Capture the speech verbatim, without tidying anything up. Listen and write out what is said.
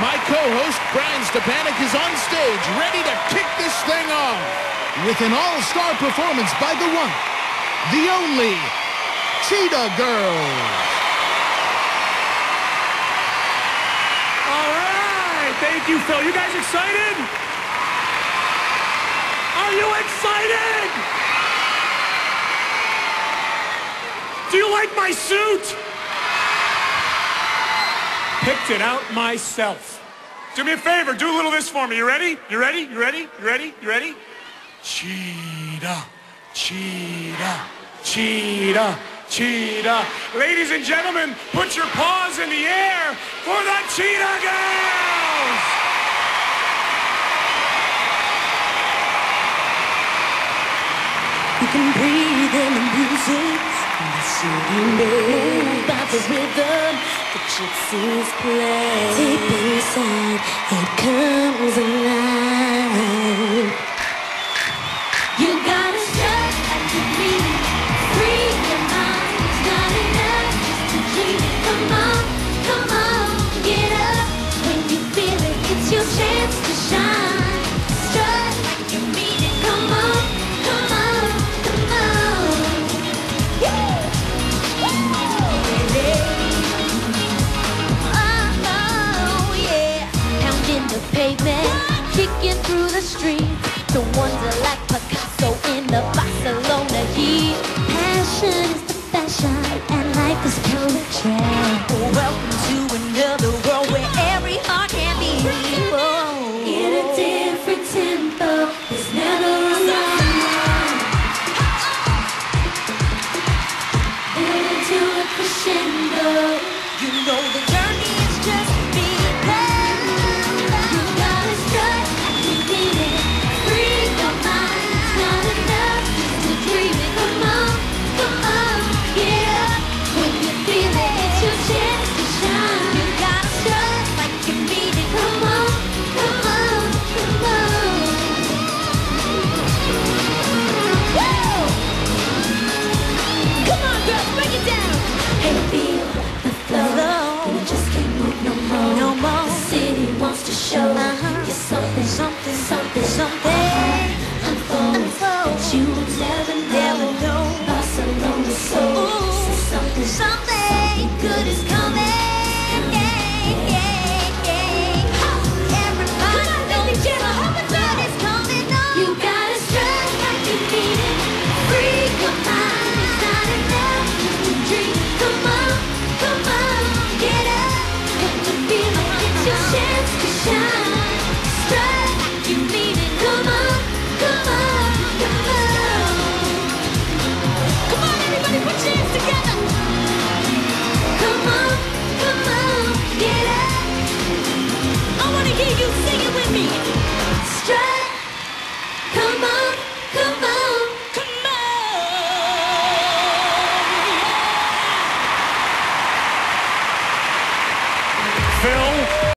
My co-host Brian Stepanek is on stage, ready to kick this thing off with an all-star performance by the one, the only, Cheetah Girls. All right, thank you, Phil. You guys excited? Are you excited? Do you like my suit? Picked it out myself. Do me a favor, do a little of this for me. You ready? You ready? You ready? You ready? You ready? Cheetah, cheetah, cheetah, cheetah. Ladies and gentlemen, put your paws in the air for the Cheetah Girls! You can breathe in the music, and the city move by the rhythm. The gypsies play deep inside, it comes alive. You gotta shut and you need it. Free your mind, it's not enough just to dream it. Come on, come on, get up. When you feel it, it's your chance to shine. Shut and you need it. Come on, come on, come on. Yeah. Yeah. Pavement, kicking through the streets, the wonder like Picasso in the Barcelona heat. Passion is the fashion, and life is counter trend. Welcome to another world where every heart can be equal. In a different tempo, there's never a line. Build into a crescendo. You know the journey is just begun. Chance to shine.